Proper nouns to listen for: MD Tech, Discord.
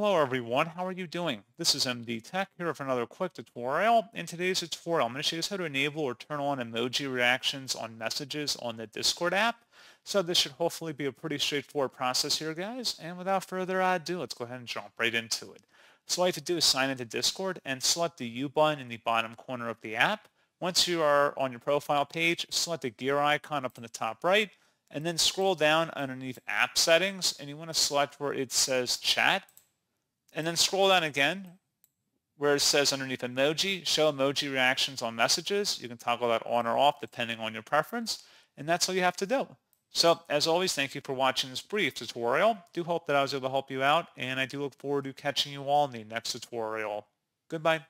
Hello everyone, how are you doing? This is MD Tech here for another quick tutorial. In today's tutorial, I'm going to show you how to enable or turn on emoji reactions on messages on the Discord app. So this should hopefully be a pretty straightforward process here, guys. And without further ado, let's go ahead and jump right into it. So all you have to do is sign into Discord and select the U button in the bottom corner of the app. Once you are on your profile page, select the gear icon up in the top right, and then scroll down underneath App Settings, and you want to select where it says Chat. And then scroll down again where it says underneath Emoji, Show Emoji Reactions on Messages. You can toggle that on or off depending on your preference. And that's all you have to do. So as always, thank you for watching this brief tutorial. Do hope that I was able to help you out, and I do look forward to catching you all in the next tutorial. Goodbye.